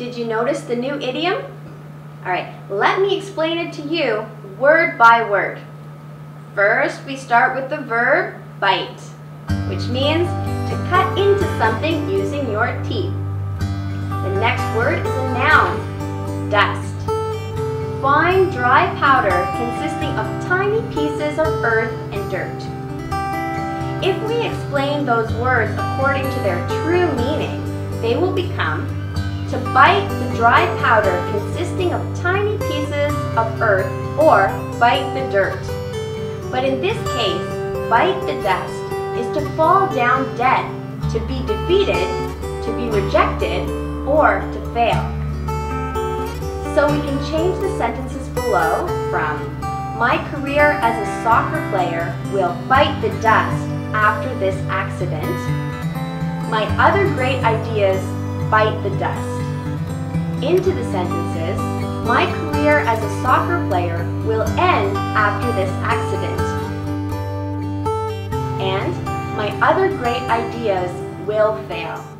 Did you notice the new idiom? All right, let me explain it to you word by word. First, we start with the verb bite, which means to cut into something using your teeth. The next word is a noun, dust. Fine, dry powder consisting of tiny pieces of earth and dirt. If we explain those words according to their true meaning, they will become to bite the dry powder consisting of tiny pieces of earth or bite the dirt. But in this case, bite the dust is to fall down dead, to be defeated, to be rejected, or to fail. So we can change the sentences below from my career as a soccer player will bite the dust after this accident. My other great ideas bite the dust. Into the sentences, my career as a soccer player will end after this accident. And my other great ideas will fail.